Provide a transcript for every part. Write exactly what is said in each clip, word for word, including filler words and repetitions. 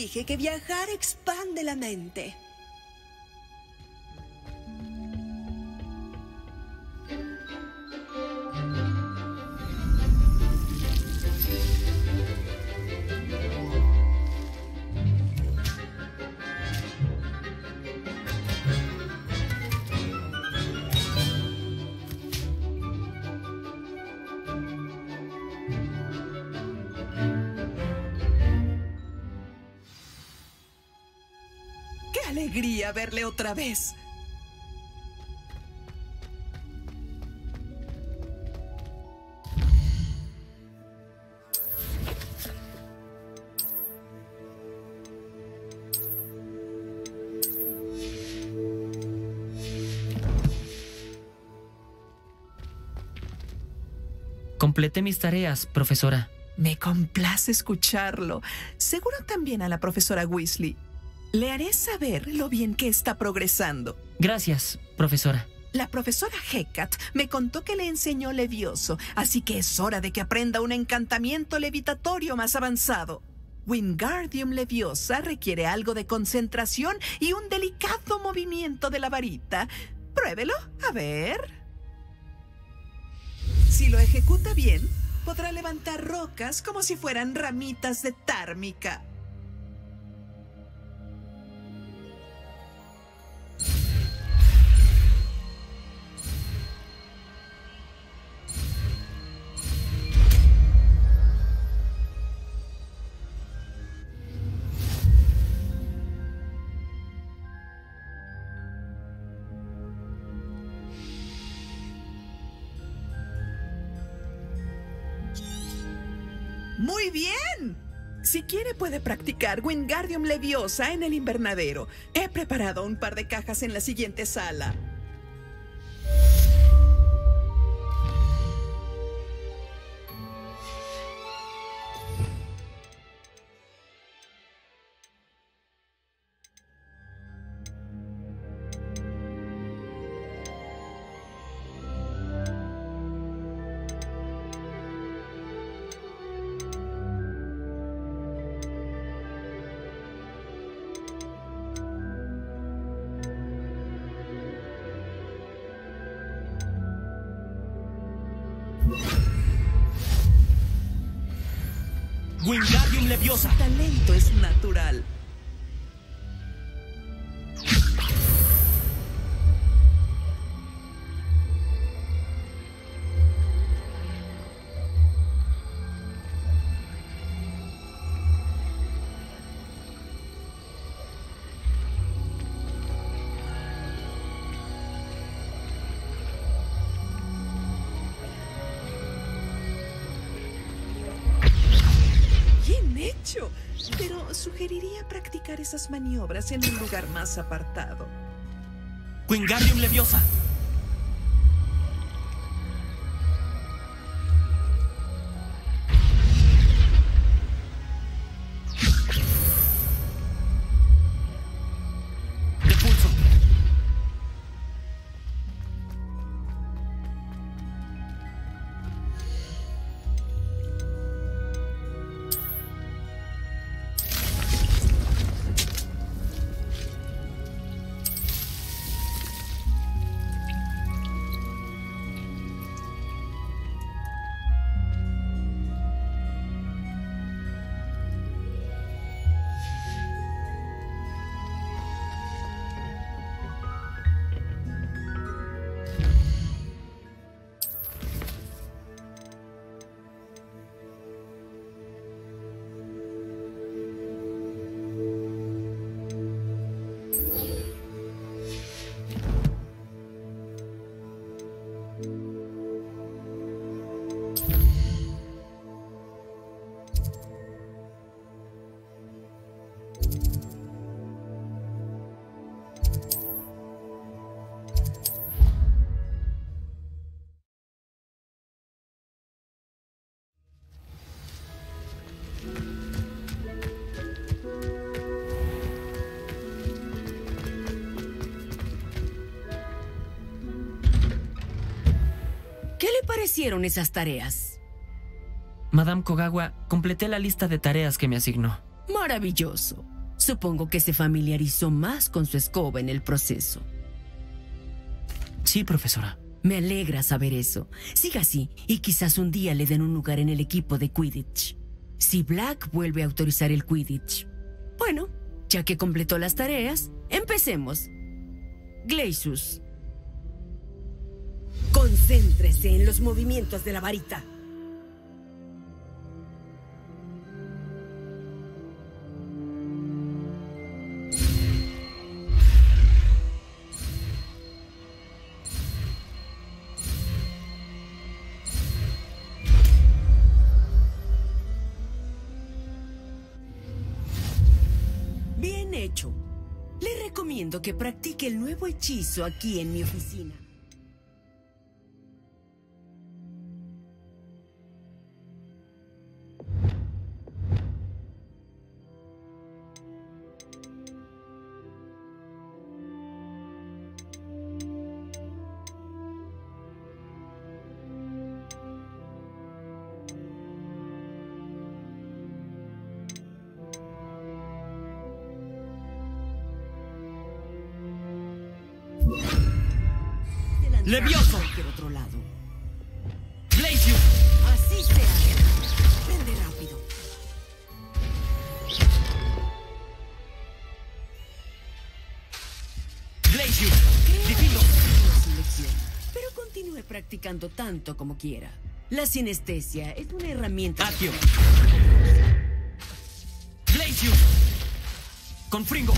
dije que viajar expande la mente. Alegría verle otra vez. Completé mis tareas, profesora. Me complace escucharlo. Seguro también a la profesora Weasley. Le haré saber lo bien que está progresando. Gracias, profesora. La profesora Hecat me contó que le enseñó Levioso, así que es hora de que aprenda un encantamiento levitatorio más avanzado. Wingardium Leviosa requiere algo de concentración y un delicado movimiento de la varita. Pruébelo, a ver. Si lo ejecuta bien, podrá levantar rocas como si fueran ramitas de tármica. ¡Muy bien! Si quiere puede practicar Wingardium Leviosa en el invernadero. He preparado un par de cajas en la siguiente sala. Wingardium Leviosa. Su talento es natural. Pero sugeriría practicar esas maniobras en un lugar más apartado. Wingardium Leviosa. Expulso. ¿Qué hicieron esas tareas? Madame Kogawa, completé la lista de tareas que me asignó. Maravilloso. Supongo que se familiarizó más con su escoba en el proceso. Sí, profesora. Me alegra saber eso. Siga así y quizás un día le den un lugar en el equipo de Quidditch. Si Black vuelve a autorizar el Quidditch. Bueno, ya que completó las tareas, empecemos. Glacius. Concéntrese en los movimientos de la varita. Que practique el nuevo hechizo aquí en mi oficina. ¡Levioso! Cualquier otro lado. ¡Glacius! Así sea. Prende rápido. ¡Glacius! ¡Difilo! Pero continúe practicando tanto como quiera. La sinestesia es una herramienta... ¡Accio! ¡Glacius! ¡Con Fringo!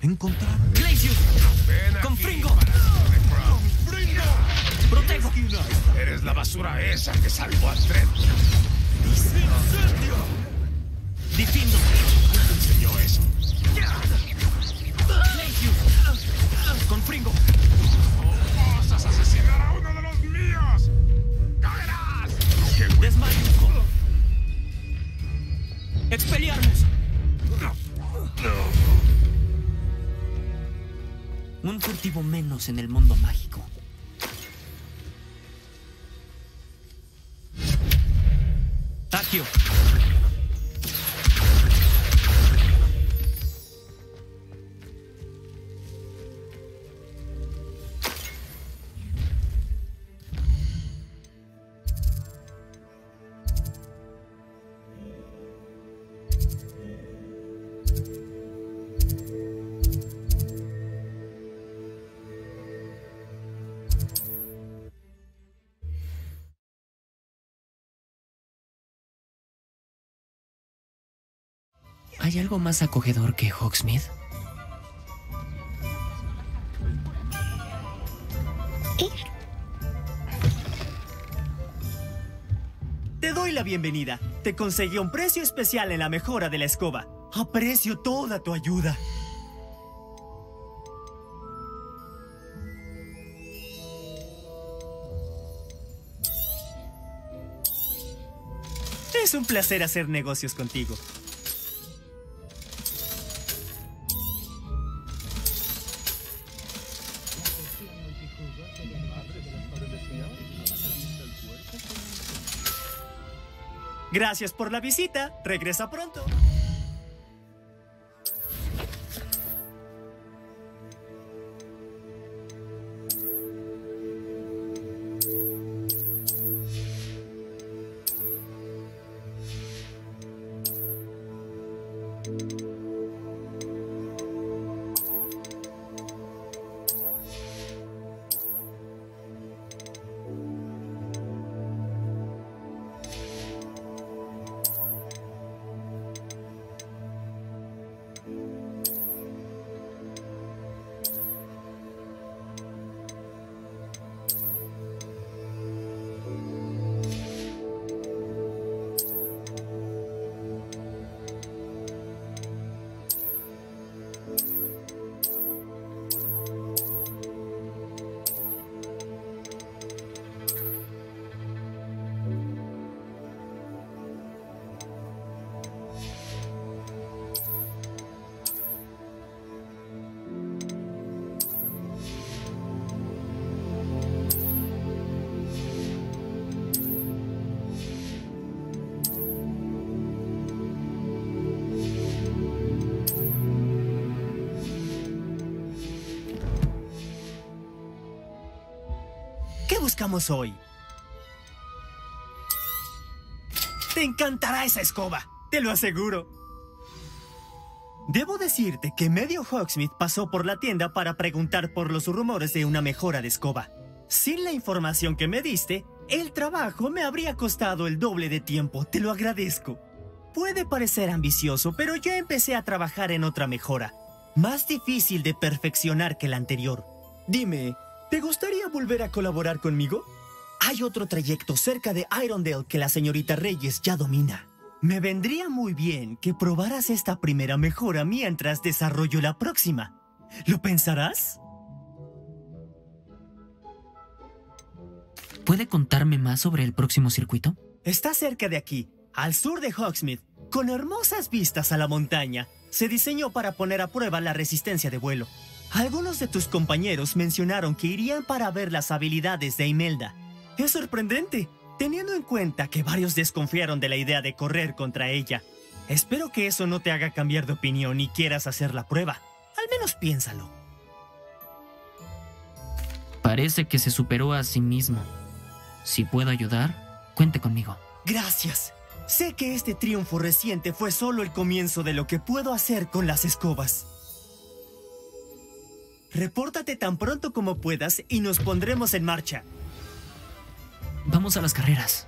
Encontrar Glacius con Fringo. Con Fringo. Protejo. Eres la basura esa que salvó a Fred. Incendio. Difindo. ¿Quién enseñó eso? Glacius con Fringo. ¡Osas asesinar a uno de los míos! ¡Caerás! Desmayo. Expeliarnos. Un furtivo menos en el mundo mágico. Accio. ¿Hay algo más acogedor que Hawksmith? Te doy la bienvenida. Te conseguí un precio especial en la mejora de la escoba. Aprecio toda tu ayuda. Es un placer hacer negocios contigo. Gracias por la visita. Regresa pronto. ¿Qué buscamos hoy? ¡Te encantará esa escoba! ¡Te lo aseguro! Debo decirte que medio Hawksmith pasó por la tienda para preguntar por los rumores de una mejora de escoba. Sin la información que me diste, el trabajo me habría costado el doble de tiempo. Te lo agradezco. Puede parecer ambicioso, pero yo empecé a trabajar en otra mejora, más difícil de perfeccionar que la anterior. Dime, ¿te gustaría volver a colaborar conmigo? Hay otro trayecto cerca de Irondale que la señorita Reyes ya domina. Me vendría muy bien que probaras esta primera mejora mientras desarrollo la próxima. ¿Lo pensarás? ¿Puede contarme más sobre el próximo circuito? Está cerca de aquí, al sur de Hawksmith, con hermosas vistas a la montaña. Se diseñó para poner a prueba la resistencia de vuelo. Algunos de tus compañeros mencionaron que irían para ver las habilidades de Imelda. Es sorprendente, teniendo en cuenta que varios desconfiaron de la idea de correr contra ella. Espero que eso no te haga cambiar de opinión y quieras hacer la prueba. Al menos piénsalo. Parece que se superó a sí mismo. Si puedo ayudar, cuente conmigo. Gracias. Sé que este triunfo reciente fue solo el comienzo de lo que puedo hacer con las escobas. Repórtate tan pronto como puedas y nos pondremos en marcha. Vamos a las carreras.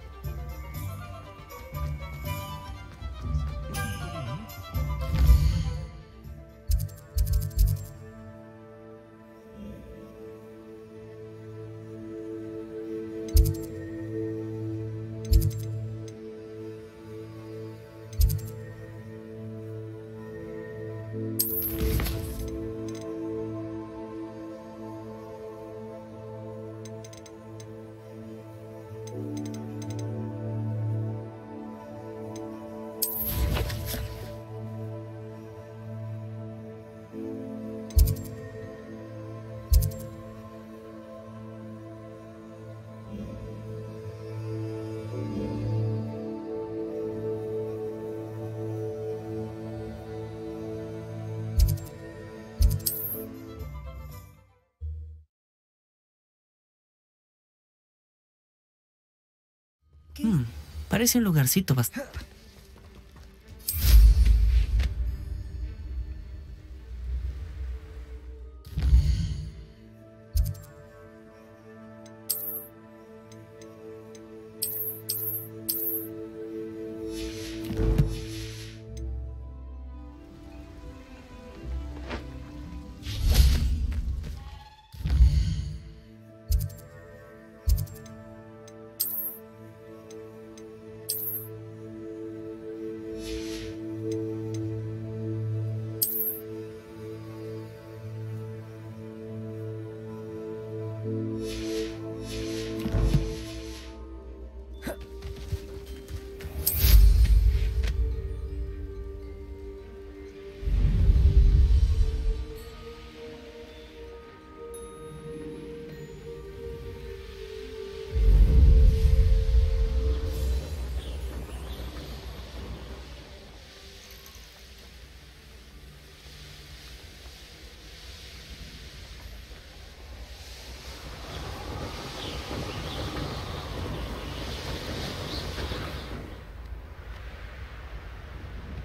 Hmm, parece un lugarcito bastante...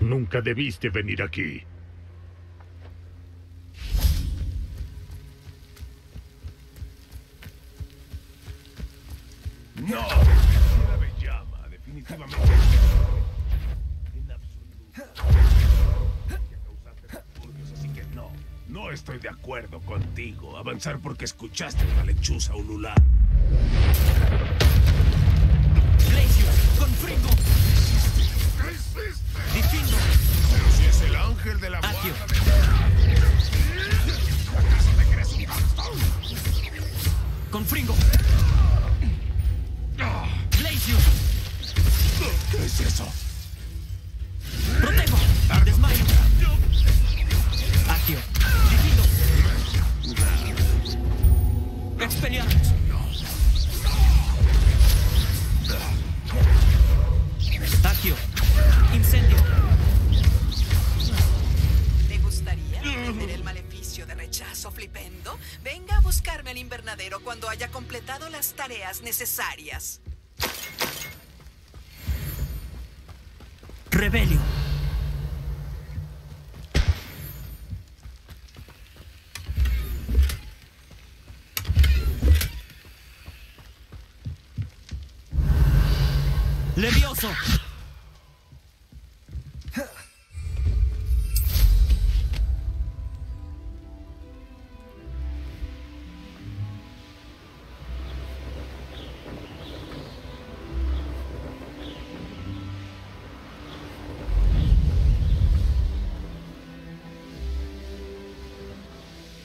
Nunca debiste venir aquí. No, la bellama, definitivamente. En absoluto. Así que no, no estoy de acuerdo contigo. Avanzar porque escuchaste una lechuza ulular. Glacius, con frigo. Pero si es el ángel de la guarda de... ¿Acaso te crees un bastón? Con Fringo. Glacius. ¿Qué es eso? Protego. Desmayo. Accio. Divido. Expelliarmus. Accio. Incendio. panadero cuando haya completado las tareas necesarias. Rebelio. Levioso.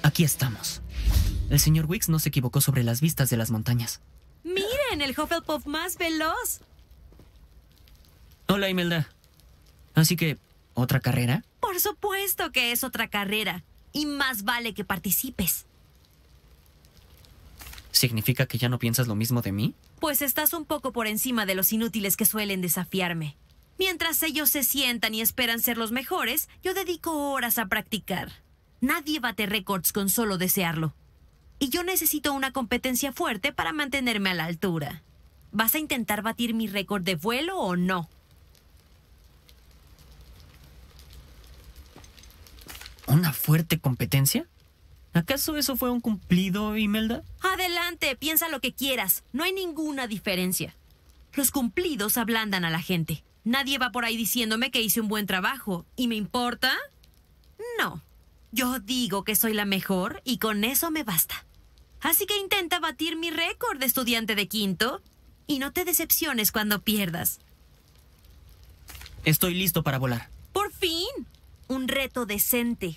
Aquí estamos. El señor Wicks no se equivocó sobre las vistas de las montañas. ¡Miren! ¡El Hufflepuff más veloz! Hola, Imelda. Así que, ¿otra carrera? Por supuesto que es otra carrera. Y más vale que participes. ¿Significa que ya no piensas lo mismo de mí? Pues estás un poco por encima de los inútiles que suelen desafiarme. Mientras ellos se sientan y esperan ser los mejores, yo dedico horas a practicar. Nadie bate récords con solo desearlo. Y yo necesito una competencia fuerte para mantenerme a la altura. ¿Vas a intentar batir mi récord de vuelo o no? ¿Una fuerte competencia? ¿Acaso eso fue un cumplido, Imelda? Adelante, piensa lo que quieras. No hay ninguna diferencia. Los cumplidos ablandan a la gente. Nadie va por ahí diciéndome que hice un buen trabajo. ¿Y me importa? No. Yo digo que soy la mejor y con eso me basta. Así que intenta batir mi récord de estudiante de quinto y no te decepciones cuando pierdas. Estoy listo para volar. ¡Por fin! Un reto decente.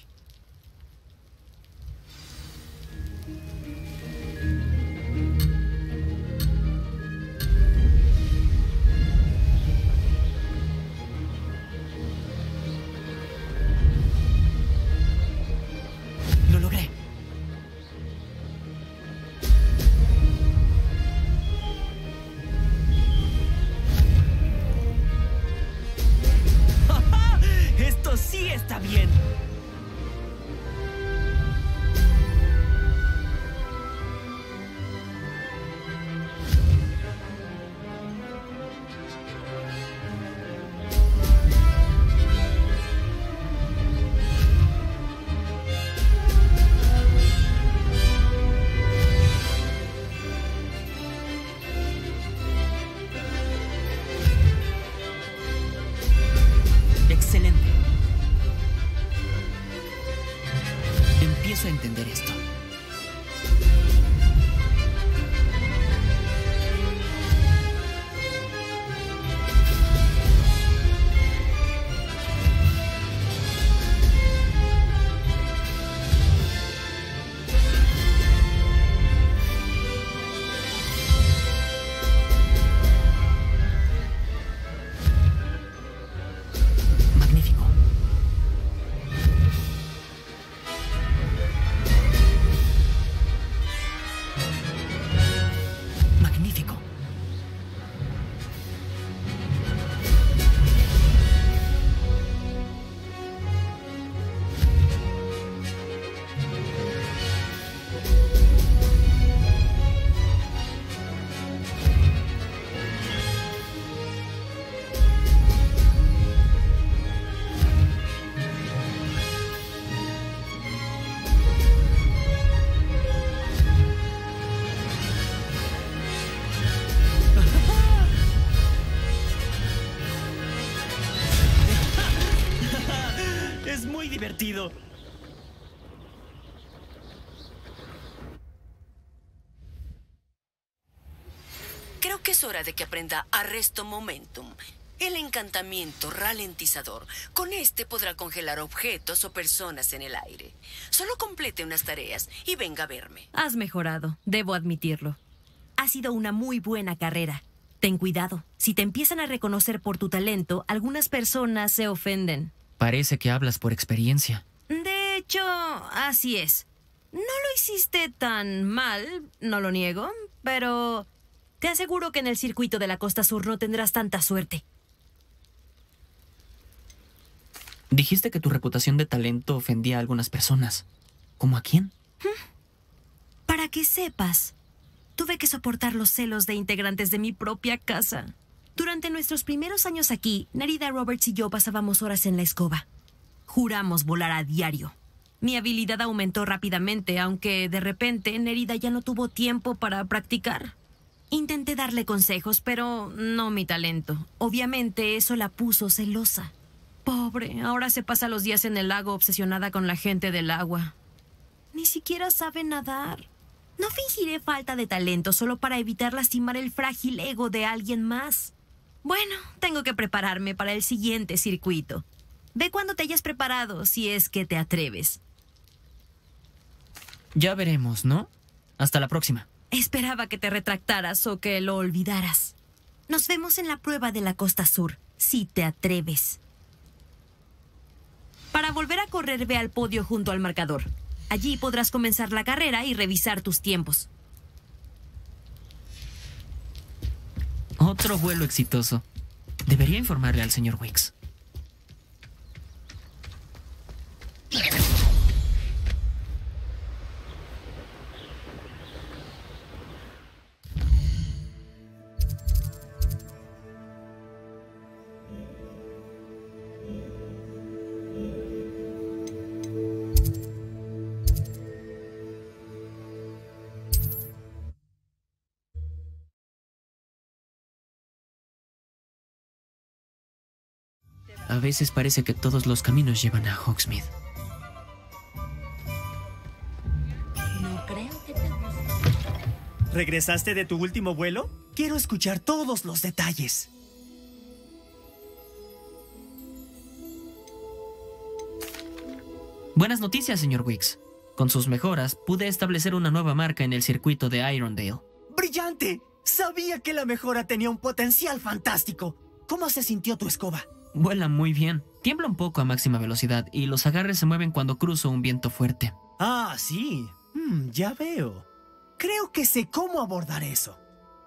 Sí, está bien. Creo que es hora de que aprenda Arresto Momentum, el encantamiento ralentizador. Con este podrá congelar objetos o personas en el aire. Solo complete unas tareas y venga a verme. Has mejorado, debo admitirlo. Ha sido una muy buena carrera. Ten cuidado, si te empiezan a reconocer por tu talento, algunas personas se ofenden. Parece que hablas por experiencia. De hecho, así es. No lo hiciste tan mal, no lo niego, pero te aseguro que en el circuito de la Costa Sur no tendrás tanta suerte. Dijiste que tu reputación de talento ofendía a algunas personas. ¿Cómo a quién? ¿Para que sepas, tuve que soportar los celos de integrantes de mi propia casa. Durante nuestros primeros años aquí, Nerida, Roberts y yo pasábamos horas en la escoba. Juramos volar a diario. Mi habilidad aumentó rápidamente, aunque de repente Nerida ya no tuvo tiempo para practicar. Intenté darle consejos, pero no mi talento. Obviamente eso la puso celosa. Pobre, ahora se pasa los días en el lago obsesionada con la gente del agua. Ni siquiera sabe nadar. No fingiré falta de talento solo para evitar lastimar el frágil ego de alguien más. Bueno, tengo que prepararme para el siguiente circuito. Ve cuando te hayas preparado, si es que te atreves. Ya veremos, ¿no? Hasta la próxima. Esperaba que te retractaras o que lo olvidaras. Nos vemos en la prueba de la Costa Sur, si te atreves. Para volver a correr, ve al podio junto al marcador. Allí podrás comenzar la carrera y revisar tus tiempos. Otro vuelo exitoso. Debería informarle al señor Wicks. A veces parece que todos los caminos llevan a Hogsmeade. No creo que te guste. ¿Regresaste de tu último vuelo? Quiero escuchar todos los detalles. Buenas noticias, señor Wicks. Con sus mejoras, pude establecer una nueva marca en el circuito de Irondale. ¡Brillante! Sabía que la mejora tenía un potencial fantástico. ¿Cómo se sintió tu escoba? Vuela muy bien. Tiembla un poco a máxima velocidad y los agarres se mueven cuando cruzo un viento fuerte. Ah, sí. Hmm, ya veo. Creo que sé cómo abordar eso.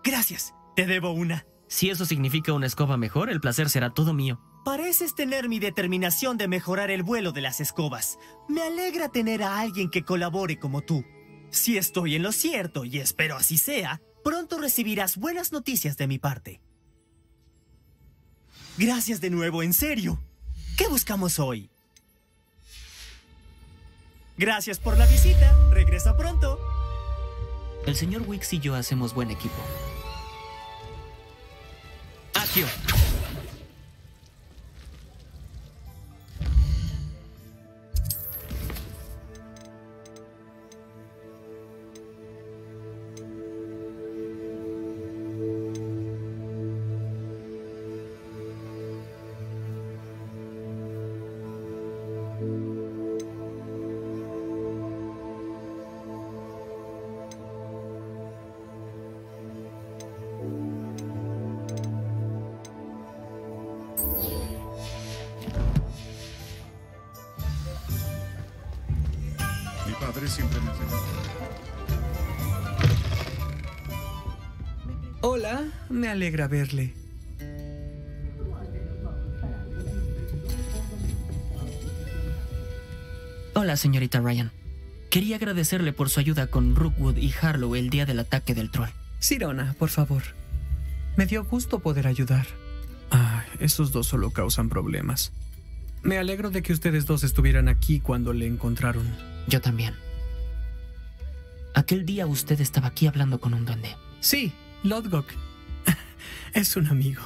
Gracias. Te debo una. Si eso significa una escoba mejor, el placer será todo mío. Pareces tener mi determinación de mejorar el vuelo de las escobas. Me alegra tener a alguien que colabore como tú. Si estoy en lo cierto, y espero así sea, pronto recibirás buenas noticias de mi parte. Gracias de nuevo, en serio. ¿Qué buscamos hoy? Gracias por la visita. Regresa pronto. El señor Wicks y yo hacemos buen equipo. Accio. Hola, me alegra verle. Hola, señorita Ryan. Quería agradecerle por su ayuda con Rookwood y Harlow el día del ataque del troll. Sirona, por favor. Me dio gusto poder ayudar. Ah, esos dos solo causan problemas. Me alegro de que ustedes dos estuvieran aquí cuando le encontraron. Yo también. Aquel día usted estaba aquí hablando con un duende. Sí, Lodgok. Es un amigo.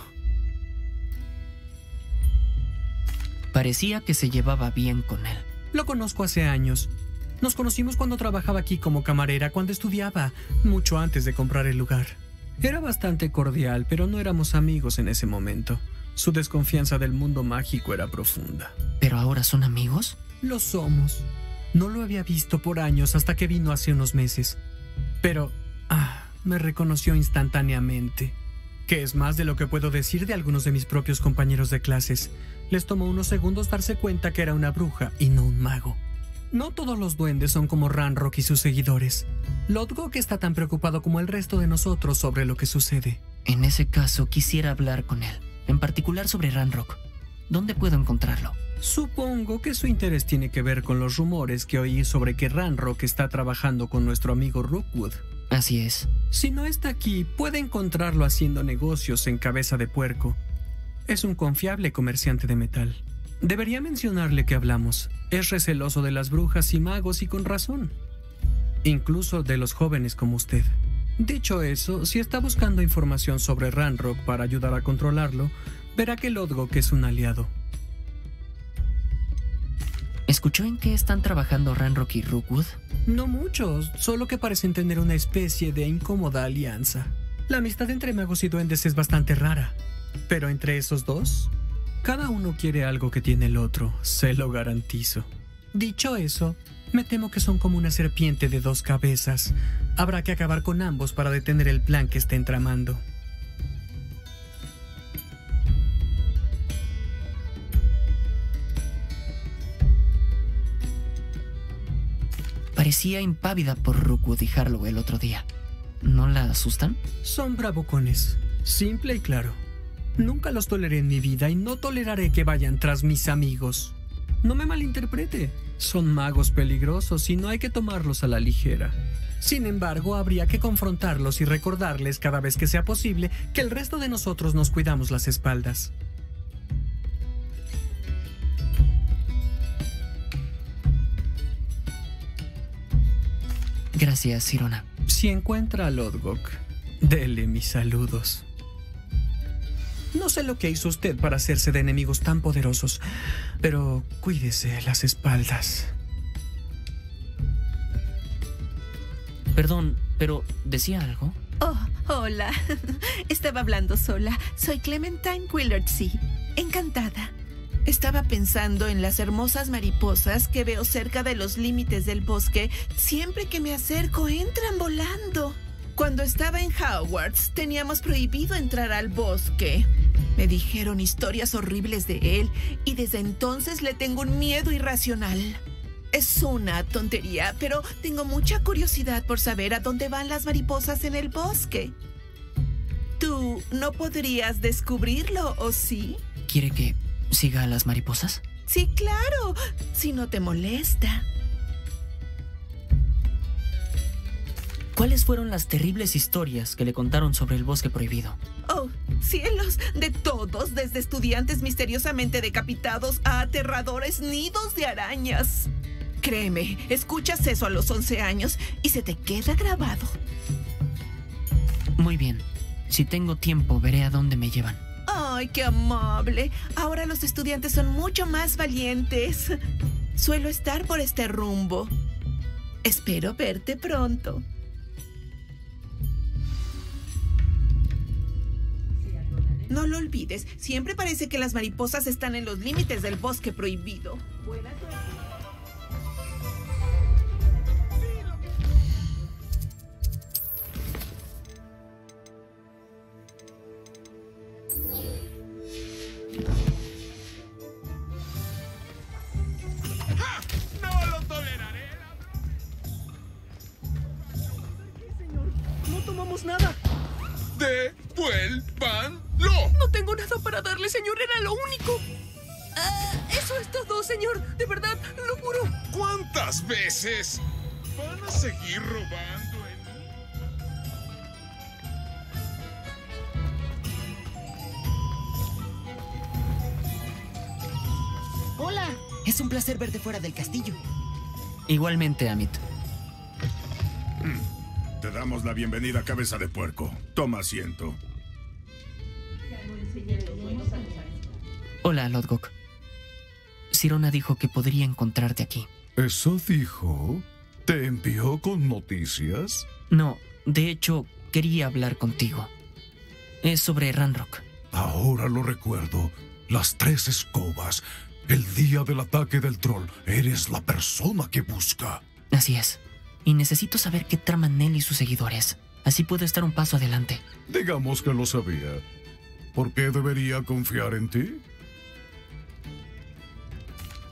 Parecía que se llevaba bien con él. Lo conozco hace años. Nos conocimos cuando trabajaba aquí como camarera, cuando estudiaba, mucho antes de comprar el lugar. Era bastante cordial, pero no éramos amigos en ese momento. Su desconfianza del mundo mágico era profunda. ¿Pero ahora son amigos? Lo somos. No lo había visto por años hasta que vino hace unos meses. Pero ah, me reconoció instantáneamente. Que es más de lo que puedo decir de algunos de mis propios compañeros de clases. Les tomó unos segundos darse cuenta que era una bruja y no un mago. No todos los duendes son como Ranrok y sus seguidores. Lodgok está tan preocupado como el resto de nosotros sobre lo que sucede. En ese caso, quisiera hablar con él. En particular sobre Ranrok. ¿Dónde puedo encontrarlo? Supongo que su interés tiene que ver con los rumores que oí sobre que Ranrok está trabajando con nuestro amigo Rookwood. Así es. Si no está aquí, puede encontrarlo haciendo negocios en Cabeza de Puerco. Es un confiable comerciante de metal. Debería mencionarle que hablamos. Es receloso de las brujas y magos y con razón. Incluso de los jóvenes como usted. Dicho eso, si está buscando información sobre Ranrok para ayudar a controlarlo, verá que Lodgok es un aliado. ¿Escuchó en qué están trabajando Ranrok y Rookwood? No muchos, solo que parecen tener una especie de incómoda alianza. La amistad entre magos y duendes es bastante rara, pero entre esos dos, cada uno quiere algo que tiene el otro, se lo garantizo. Dicho eso, me temo que son como una serpiente de dos cabezas. Habrá que acabar con ambos para detener el plan que estén tramando. Parecía impávida por Rookwood y Harlow el otro día. ¿No la asustan? Son bravucones, simple y claro. Nunca los toleré en mi vida y no toleraré que vayan tras mis amigos. No me malinterprete. Son magos peligrosos y no hay que tomarlos a la ligera. Sin embargo, habría que confrontarlos y recordarles cada vez que sea posible que el resto de nosotros nos cuidamos las espaldas. Gracias, Sirona. Si encuentra a Lodgok, dele mis saludos. No sé lo que hizo usted para hacerse de enemigos tan poderosos, pero cuídese las espaldas. Perdón, pero ¿decía algo? Oh, hola. Estaba hablando sola. Soy Clementine Quillartsey. Encantada. Estaba pensando en las hermosas mariposas que veo cerca de los límites del bosque. Siempre que me acerco, entran volando. Cuando estaba en Hogwarts, teníamos prohibido entrar al bosque. Me dijeron historias horribles de él y desde entonces le tengo un miedo irracional. Es una tontería, pero tengo mucha curiosidad por saber a dónde van las mariposas en el bosque. ¿Tú no podrías descubrirlo, o sí? ¿Quiere que siga a las mariposas? Sí, claro, si no te molesta. ¿Cuáles fueron las terribles historias que le contaron sobre el bosque prohibido? ¡Oh, cielos! De todos, desde estudiantes misteriosamente decapitados a aterradores nidos de arañas. Créeme, escuchas eso a los once años y se te queda grabado. Muy bien. Si tengo tiempo, veré a dónde me llevan. ¡Ay, qué amable! Ahora los estudiantes son mucho más valientes. Suelo estar por este rumbo. Espero verte pronto. No lo olvides, siempre parece que las mariposas están en los límites del bosque prohibido. ¡Ja! ¡No lo toleraré! Señor, no tomamos nada. De vuelvan. ¡No! No tengo nada para darle, señor. Era lo único. Uh, eso es todo, señor. De verdad, lo juro. ¿Cuántas veces van a seguir robando en mí? Hola. Es un placer verte fuera del castillo. Igualmente, Amit. Te damos la bienvenida, Cabeza de Puerco. Toma asiento. Hola, Lodgok. Sirona dijo que podría encontrarte aquí. ¿Eso dijo? ¿Te envió con noticias? No, de hecho, quería hablar contigo. Es sobre Ranrok. Ahora lo recuerdo. Las tres escobas. El día del ataque del troll. Eres la persona que busca. Así es. Y necesito saber qué traman él y sus seguidores. Así puedo estar un paso adelante. Digamos que lo sabía. ¿Por qué debería confiar en ti?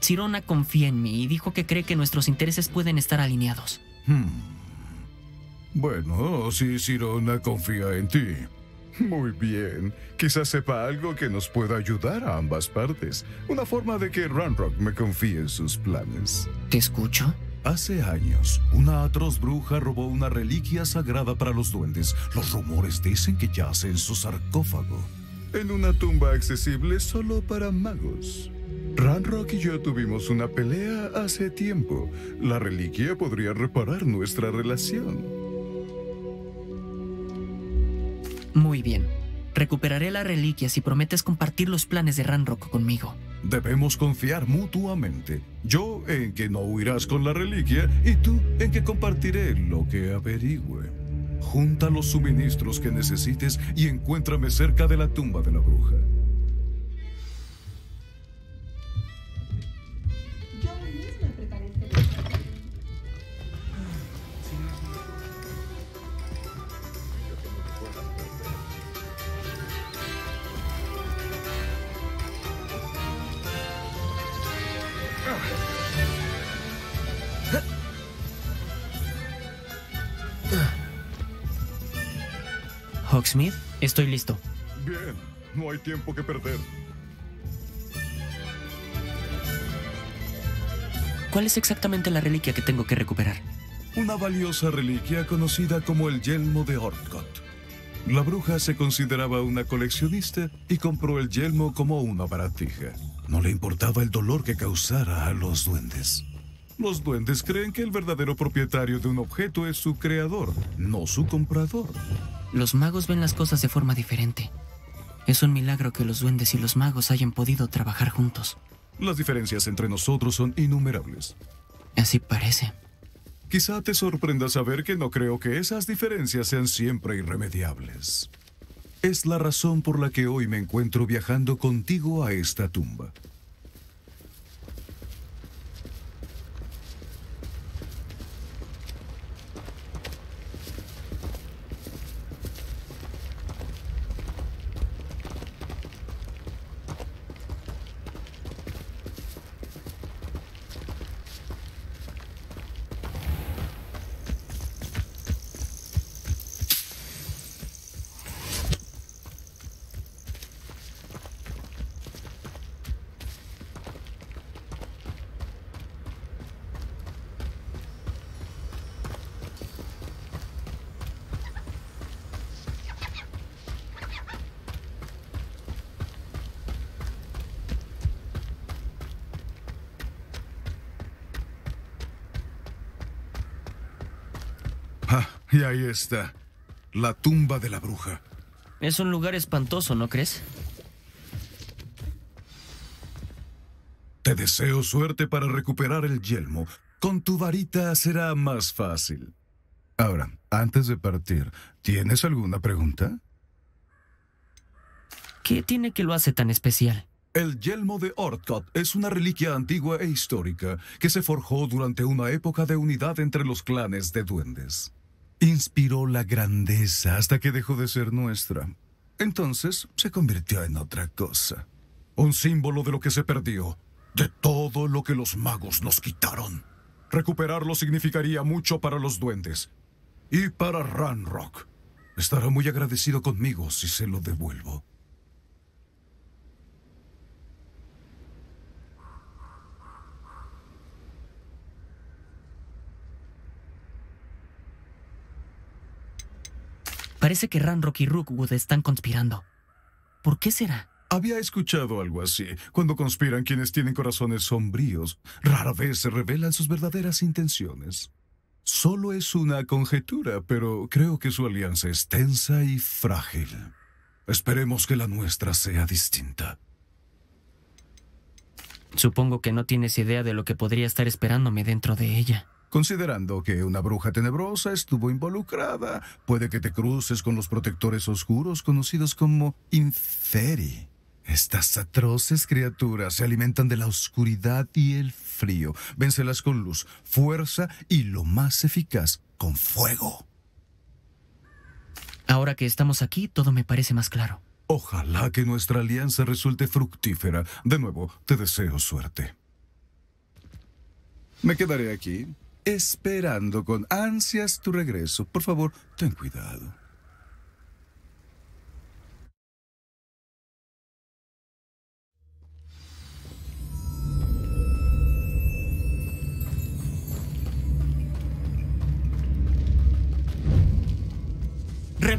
Sirona confía en mí y dijo que cree que nuestros intereses pueden estar alineados. Hmm. Bueno, si Sirona confía en ti, Muy bien. Quizás sepa algo que nos pueda ayudar a ambas partes. Una forma de que Ranrok me confíe en sus planes. ¿Te escucho? Hace años, una atroz bruja robó una reliquia sagrada para los duendes. Los rumores dicen que yace en su sarcófago. En una tumba accesible solo para magos. Ranrok y yo tuvimos una pelea hace tiempo. La reliquia podría reparar nuestra relación. Muy bien. Recuperaré la reliquia si prometes compartir los planes de Ranrok conmigo. Debemos confiar mutuamente. Yo en que no huirás con la reliquia y tú en que compartiré lo que averigüe. Junta los suministros que necesites y encuéntrame cerca de la tumba de la bruja. Hogsmeade, estoy listo. Bien, no hay tiempo que perder. ¿Cuál es exactamente la reliquia que tengo que recuperar? Una valiosa reliquia conocida como el Yelmo de Urtkot. La bruja se consideraba una coleccionista y compró el yelmo como una baratija. No le importaba el dolor que causara a los duendes. Los duendes creen que el verdadero propietario de un objeto es su creador, no su comprador. Los magos ven las cosas de forma diferente. Es un milagro que los duendes y los magos hayan podido trabajar juntos. Las diferencias entre nosotros son innumerables. Así parece. Quizá te sorprenda saber que no creo que esas diferencias sean siempre irremediables. Es la razón por la que hoy me encuentro viajando contigo a esta tumba. Y ahí está, la tumba de la bruja. Es un lugar espantoso, ¿no crees? Te deseo suerte para recuperar el yelmo. Con tu varita será más fácil. Ahora, antes de partir, ¿tienes alguna pregunta? ¿Qué tiene que lo hace tan especial? El Yelmo de Urtkot es una reliquia antigua e histórica que se forjó durante una época de unidad entre los clanes de duendes. Inspiró la grandeza hasta que dejó de ser nuestra. Entonces se convirtió en otra cosa. Un símbolo de lo que se perdió, de todo lo que los magos nos quitaron. Recuperarlo significaría mucho para los duendes y para Ranrok. Estará muy agradecido conmigo si se lo devuelvo. Parece que Ranrok y Rookwood están conspirando. ¿Por qué será? Había escuchado algo así. Cuando conspiran quienes tienen corazones sombríos, rara vez se revelan sus verdaderas intenciones. Solo es una conjetura, pero creo que su alianza es tensa y frágil. Esperemos que la nuestra sea distinta. Supongo que no tienes idea de lo que podría estar esperándome dentro de ella. Considerando que una bruja tenebrosa estuvo involucrada, puede que te cruces con los protectores oscuros conocidos como Inferi. Estas atroces criaturas se alimentan de la oscuridad y el frío. Véncelas con luz, fuerza y, lo más eficaz, con fuego. Ahora que estamos aquí, todo me parece más claro. Ojalá que nuestra alianza resulte fructífera. De nuevo, te deseo suerte. Me quedaré aquí, esperando con ansias tu regreso. Por favor, ten cuidado.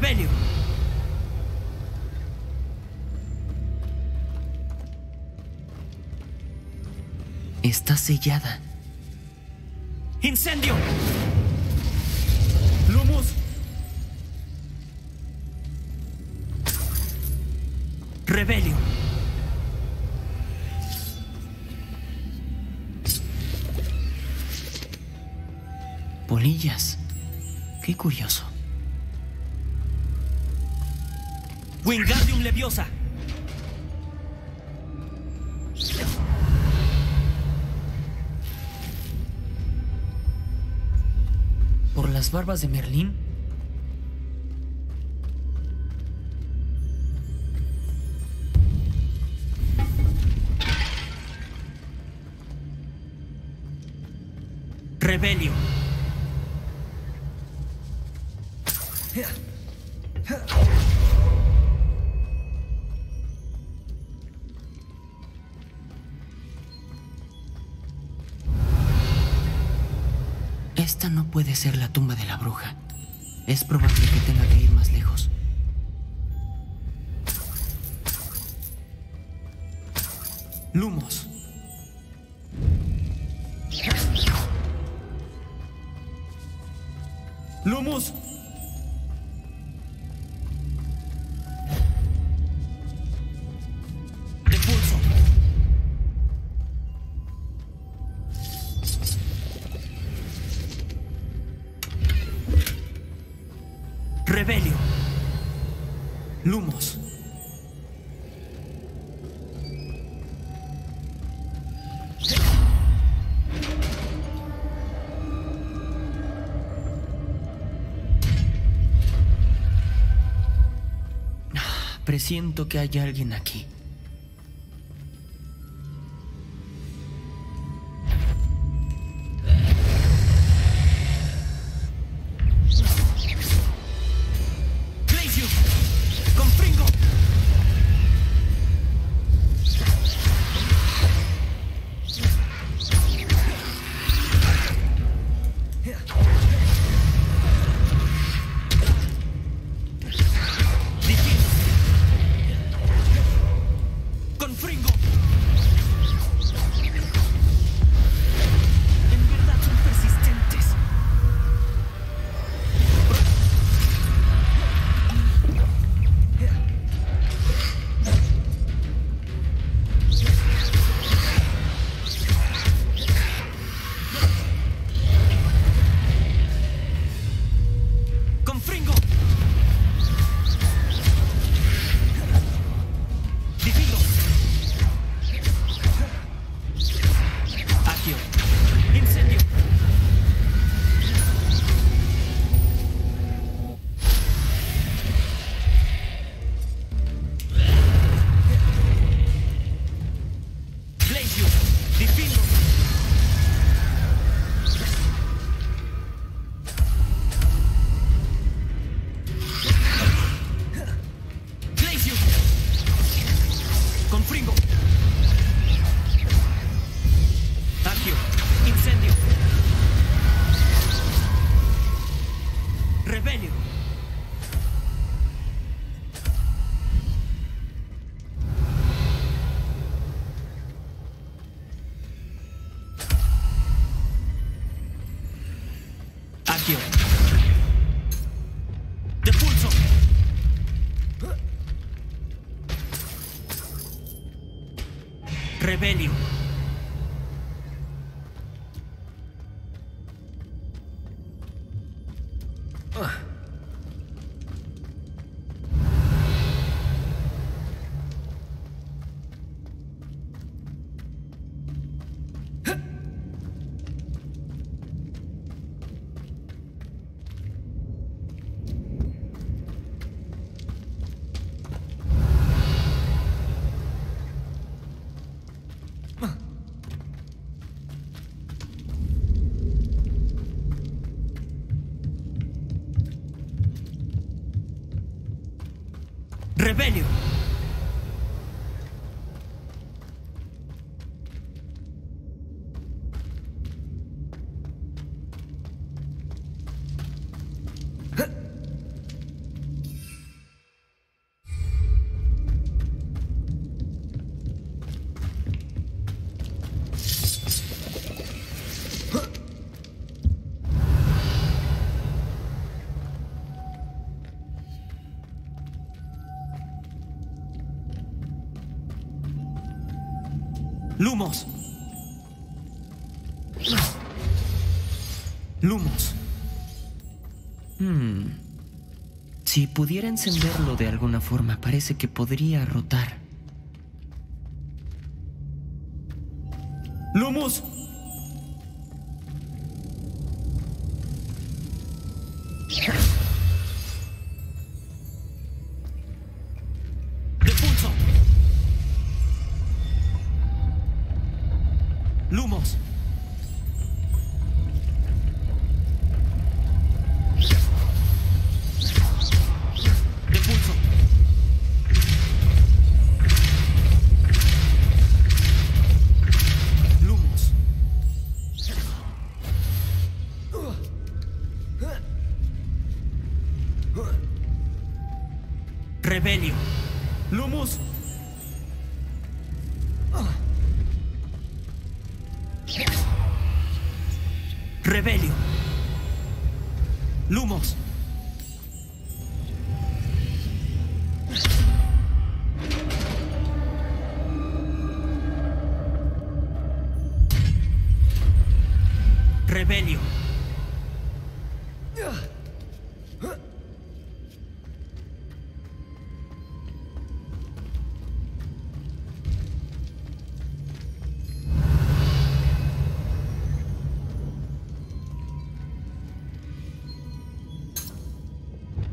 Revelio. Está sellada. ¡Incendio! ¡Lumos! ¡Rebelio! Polillas. Qué curioso. Wingardium Leviosa. ¿Por las barbas de Merlín? Rebelio. Esta no puede ser la tumba de la bruja. Es probable que tenga que ir más lejos. Lumos. Lumos. Rebelio. Lumos. Ah, presiento que hay alguien aquí. De pulso. Rebelio. Rebelio. Lumos. Lumos. Hmm. Si pudiera encenderlo de alguna forma, parece que podría rotar. ¡Lumos! ¡Repulso! ¡Lumos! Rebelio. Lumos. Rebelio. Lumos. Rebelio.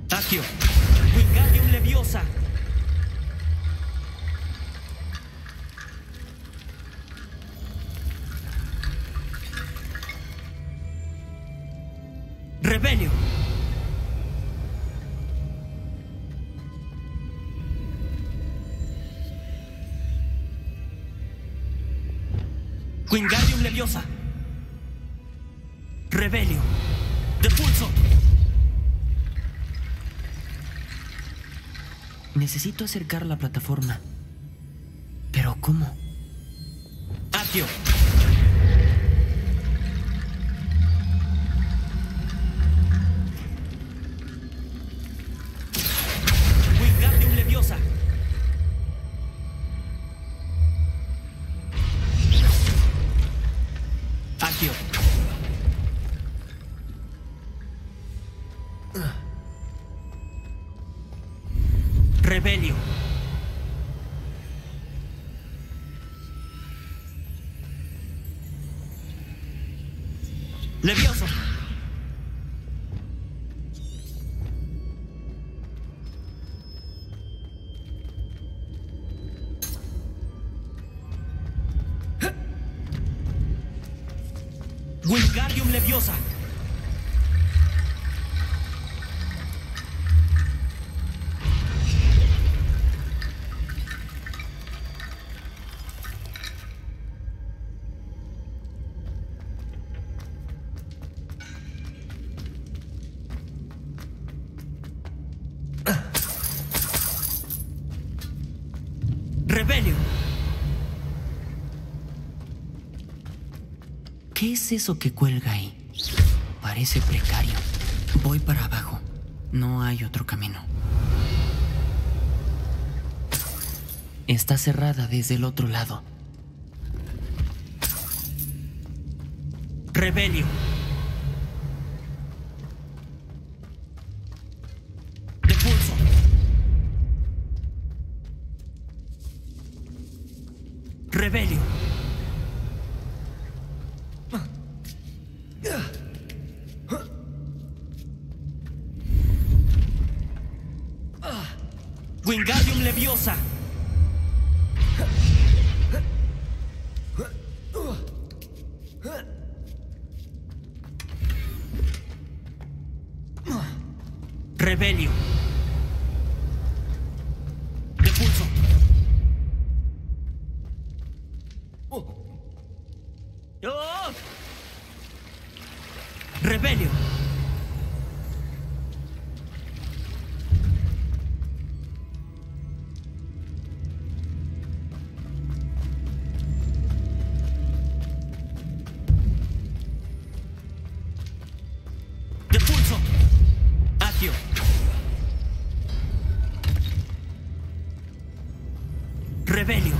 Accio. Wingardium Leviosa. Rebelio. Wingardium Leviosa. Rebelio. De pulso. Necesito acercar la plataforma. ¿Pero cómo? ¡Accio! Wingardium Leviosa. ¡Accio! Uh. Rebelio. Levioso. Wingardium Leviosa. Rebelio. ¿Qué es eso que cuelga ahí? Parece precario. Voy para abajo. No hay otro camino. Está cerrada desde el otro lado. Rebelio. Rebelio. Wingardium Leviosa. Rebelio. Rebelio. De pulso. Accio. Rebelio.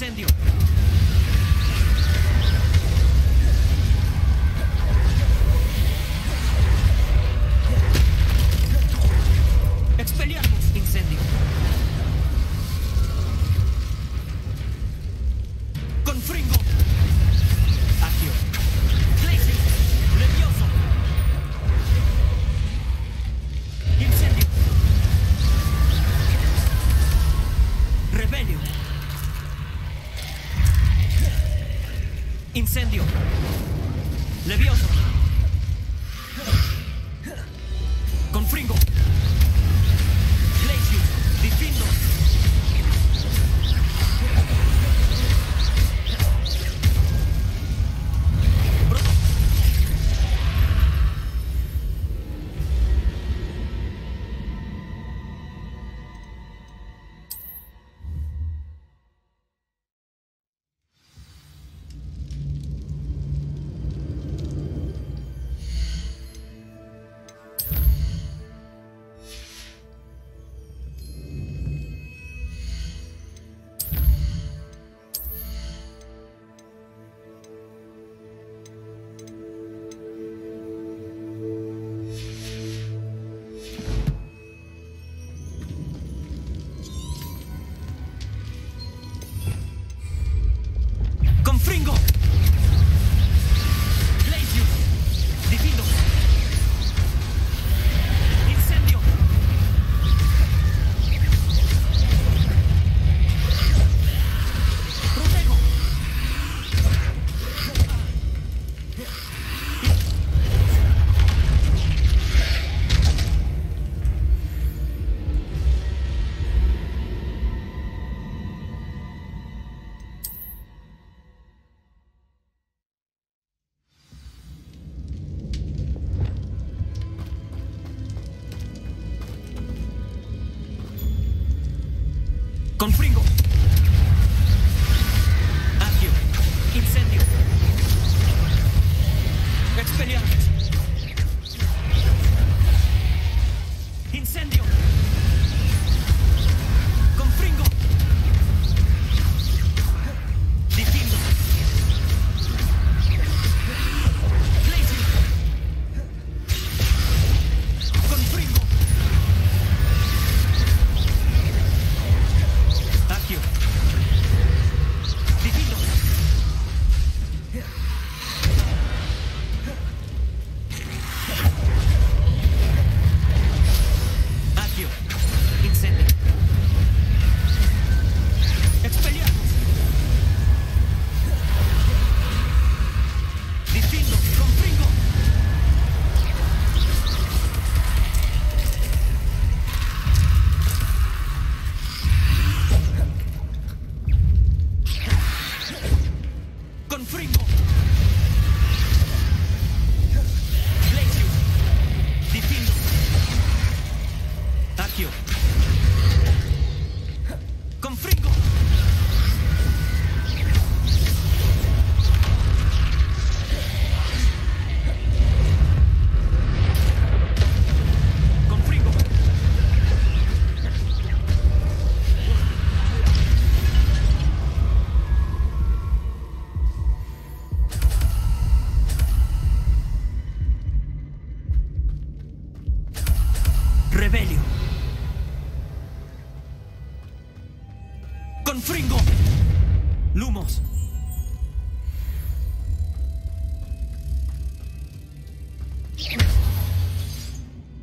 incendio! ¡Expelliarmus! ¡Incendio! ¡Confringo! ¡Accio! ¡Glacius! ¡Levioso! ¡Incendio! ¡Rebelio! ¡Incendio! ¡Levioso! ¡Confringo! Difindo. ¡Fringo! ¡Glacius! ¡Difindo! ¡Incendio! ¡Protego! ¡Confringo! ¡Accio! ¡Incendio! ¡Expelliarmus! ¡Incendio! ¡Confringo! ¡Difindo! ¡Glacius! ¡Confringo! Rebelio. Confringo. Lumos.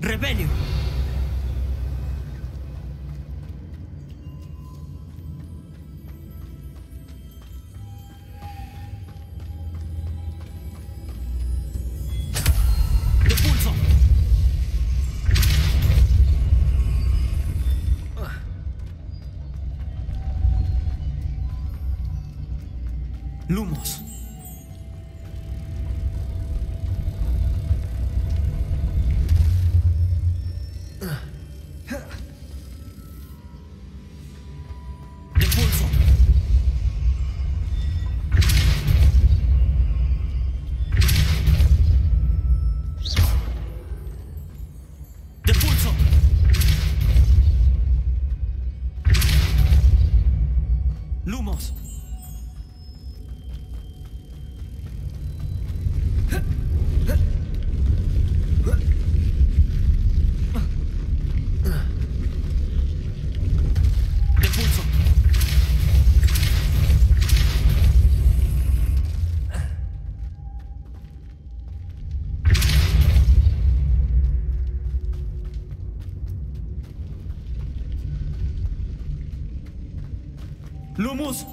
Rebelio. Lumos. Expulso. Expulso. Lumos. ¡Lumos!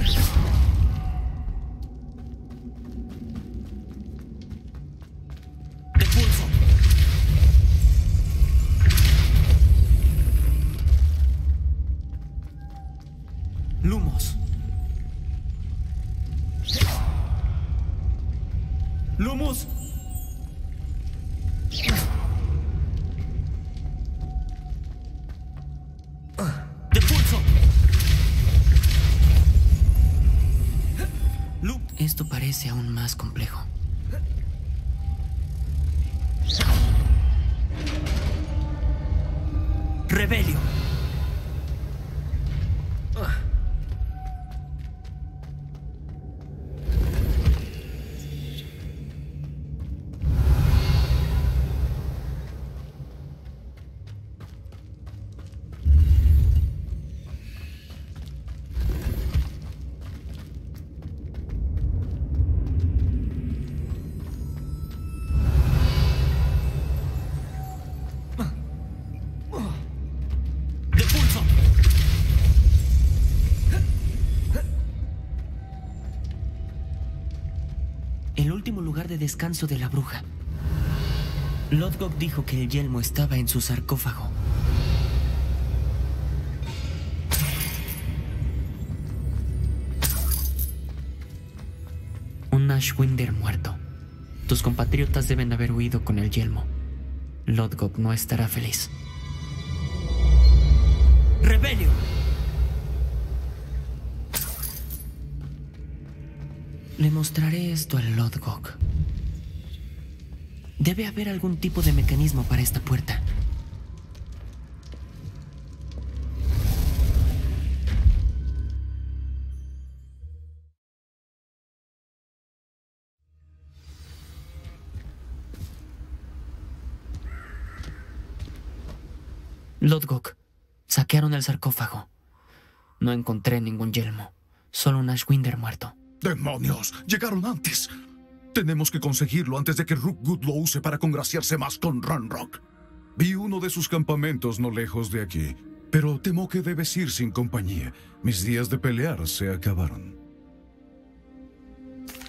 ¡Expulso! ¡Lumos! ¡Lumos! Esto parece aún más complejo. Rebelio. De descanso de la bruja. Lodgok dijo que el yelmo estaba en su sarcófago. Un Ashwinder muerto. Tus compatriotas deben haber huido con el yelmo. Lodgok no estará feliz. ¡Rebelio! Le mostraré esto al Lodgok. Debe haber algún tipo de mecanismo para esta puerta. Lodgok, saquearon el sarcófago. No encontré ningún yelmo, solo un Ashwinder muerto. ¡Demonios! ¡Llegaron antes! Tenemos que conseguirlo antes de que Rookwood lo use para congraciarse más con Ranrok. Vi uno de sus campamentos no lejos de aquí, pero temo que debes ir sin compañía. Mis días de pelear se acabaron.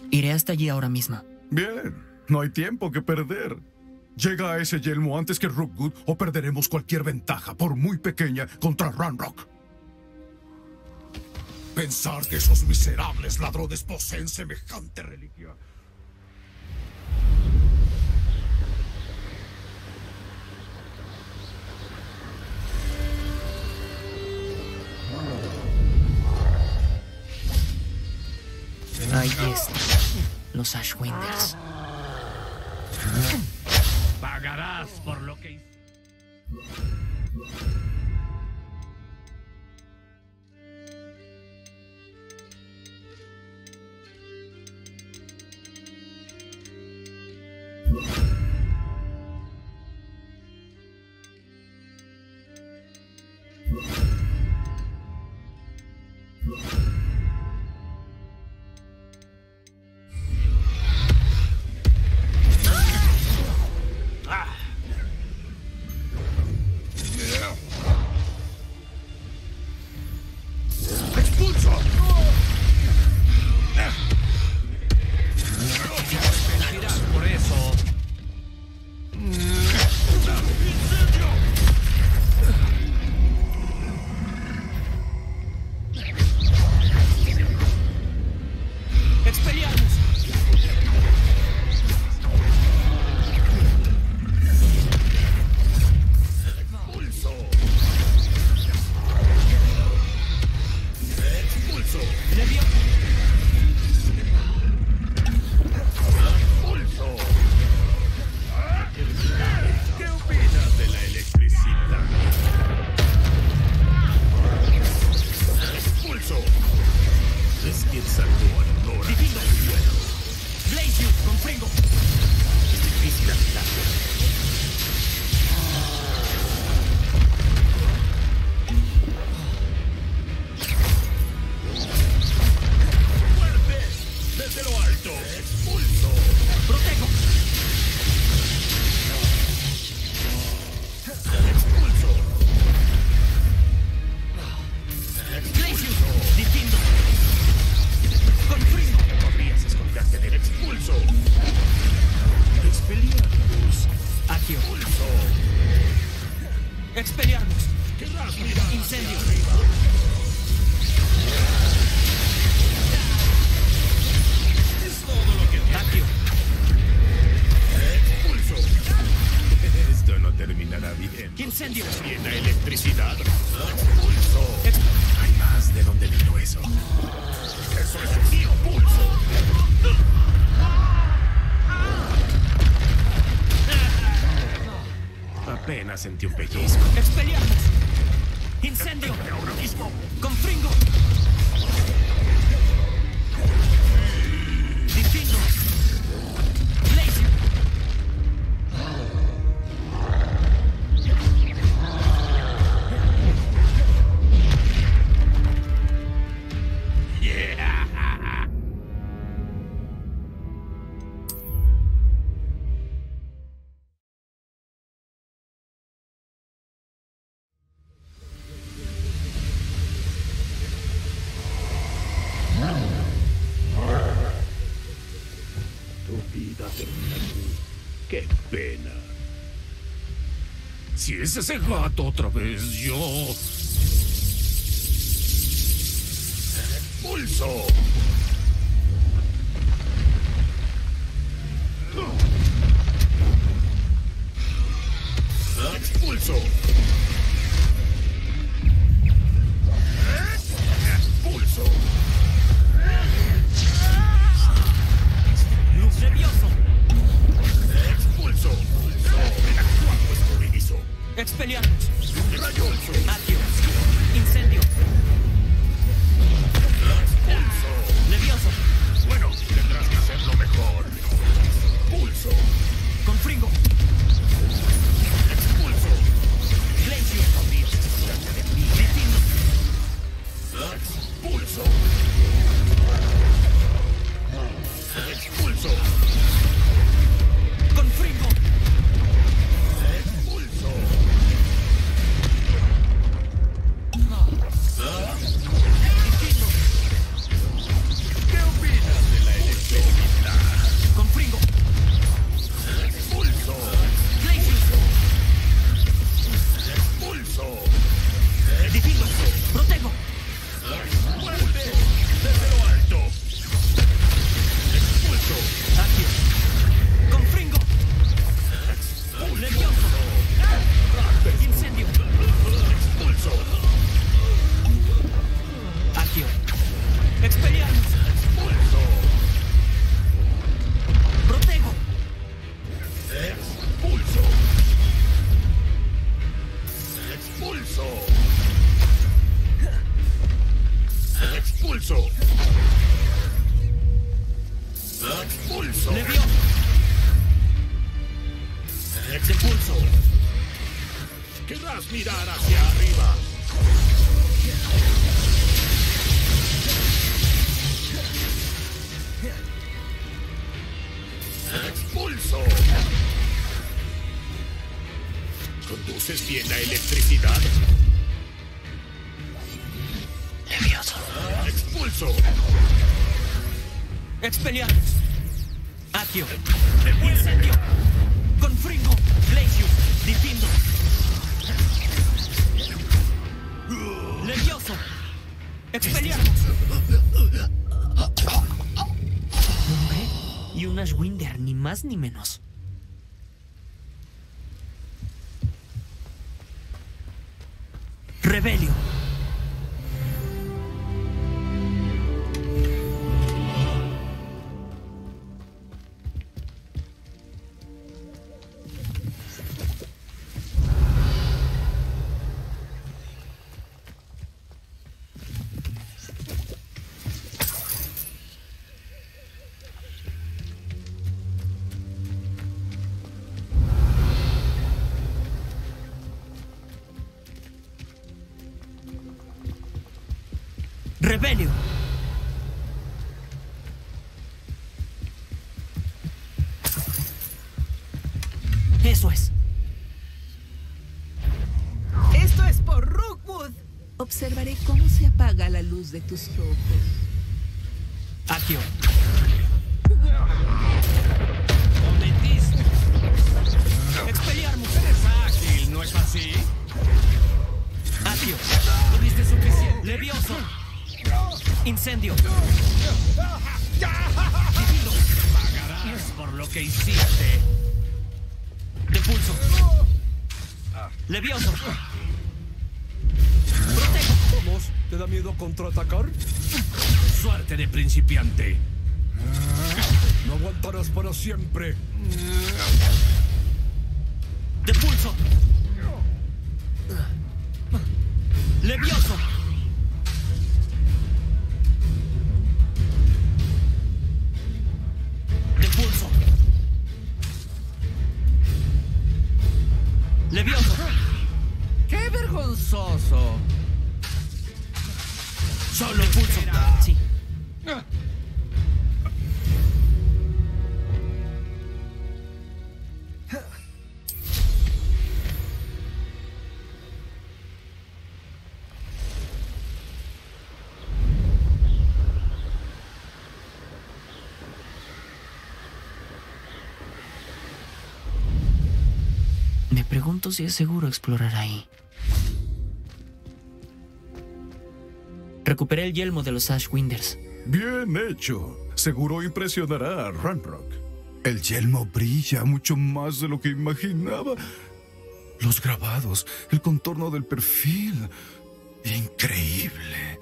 Iré hasta allí ahora mismo. Bien, no hay tiempo que perder. Llega a ese yelmo antes que Rookwood o perderemos cualquier ventaja, por muy pequeña, contra Ranrok. Pensar que esos miserables ladrones poseen semejante religión. Ahí están los Ashwinders. Pagarás por lo que hiciste. Expelliarmus. Incendio. Es todo lo que tiene. Accio. Expulso. Esto no terminará bien. Incendio. Llena electricidad. Expulso. Hay más de donde vino eso. Eso es el mío, pulso. Apenas sentí un pellizco. ¡Expelliarmus! ¡Incendio! ¡Ahora mismo! ¡Confringo! ¡Distingo! ¡Glacius! Yeah. ¡Qué pena! Si es ese gato otra vez, yo... ¡Pulso! ¡Expulso! ¡Expulso! ¡Luz Rebioso! Expulso. El actual escurridizo. Expelliarmus. Rayo. Accio. Incendio. Expulso. Levioso. Bueno, tendrás que hacerlo mejor. Pulso. Confringo. Expulso. Glacius. Expulso. Expulso. Confringo. Expulso. ¿Qué opinas de la electricidad? Confringo. Expulso. Glacius. Expulso. Distingo. Protego. Muerte. Desde lo alto. Expulso. Accio. Confringo. ¡Levioso! ¡Incendio! ¡Expulso! ¡Accio! ¡Expelliarmus! ¡Expulso! ¡Protego! ¡Expulso! ¡Expulso! ¡Expulso! ¡Expulso! ¡Levioso! Expulso. Querrás mirar hacia arriba. Expulso. ¿Conduces bien la electricidad? Nervioso. Expulso. Expelliarmus. Accio. Incendio. Confringo, Glacius, distingo. Levioso. Expelliarmus. ¿Eh? Y un Ashwinder, ni más ni menos. Rebelio. Rebelio. Eso es. Esto es por Rookwood. Observaré cómo se apaga la luz de tus ojos. Accio. Cometiste. Expelliarmus. Eres ágil, ¿no es así? Levioso. Incendio. Pagarás por lo que hiciste. Expulso. Levioso. Protege. Vamos, ¿te da miedo contraatacar? Suerte de principiante. No aguantarás para siempre. Expulso. Levioso. Expulso. Levioso. ¡Qué vergonzoso! Solo expulso. Sí. Pregunto si es seguro explorar ahí. Recuperé el yelmo de los Ashwinders. Bien hecho. Seguro impresionará a Ranrok. El yelmo brilla mucho más de lo que imaginaba. Los grabados, el contorno del perfil. Increíble.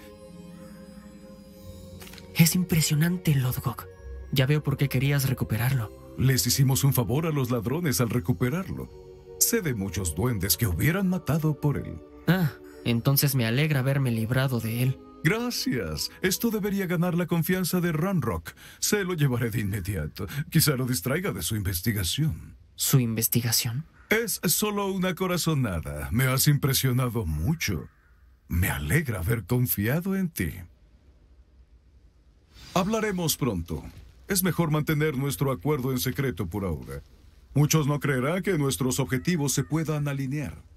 Es impresionante, Lodgok. Ya veo por qué querías recuperarlo. Les hicimos un favor a los ladrones al recuperarlo. Sé de muchos duendes que hubieran matado por él. Ah, entonces me alegra haberme librado de él. Gracias. Esto debería ganar la confianza de Ranrok. Se lo llevaré de inmediato. Quizá lo distraiga de su investigación. ¿Su investigación? Es solo una corazonada. Me has impresionado mucho. Me alegra haber confiado en ti. Hablaremos pronto. Es mejor mantener nuestro acuerdo en secreto por ahora. Muchos no creerán que nuestros objetivos se puedan alinear.